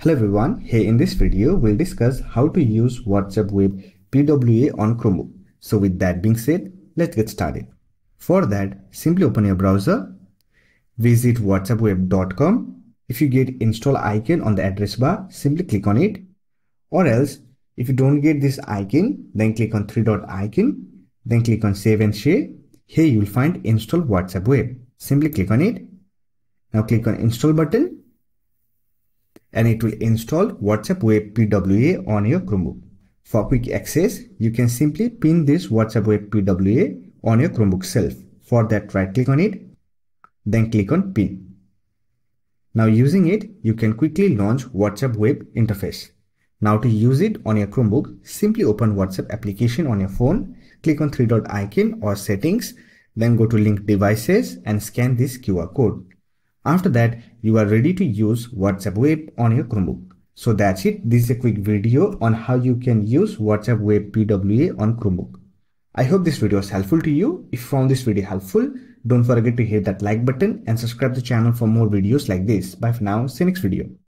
Hello everyone, here in this video we'll discuss how to use WhatsApp with PWA on Chromebook. So with that being said, let's get started. For that, simply open your browser, visit whatsappweb.com. If you get install icon on the address bar, simply click on it. Or else, if you don't get this icon, then click on three-dot icon, then click on save and share. Here you'll find install WhatsApp web. Simply click on it. Now click on install button. And it will install WhatsApp Web PWA on your Chromebook. For quick access, you can simply pin this WhatsApp Web PWA on your Chromebook shelf. For that, right click on it, then click on pin. Now using it, you can quickly launch WhatsApp Web interface. Now to use it on your Chromebook, simply open WhatsApp application on your phone, click on three-dot icon or settings, then go to link devices and scan this QR code. After that, you are ready to use WhatsApp Web on your Chromebook. So that's it. This is a quick video on how you can use WhatsApp Web PWA on Chromebook. I hope this video was helpful to you. If you found this video helpful, don't forget to hit that like button and subscribe to the channel for more videos like this. Bye for now. See you next video.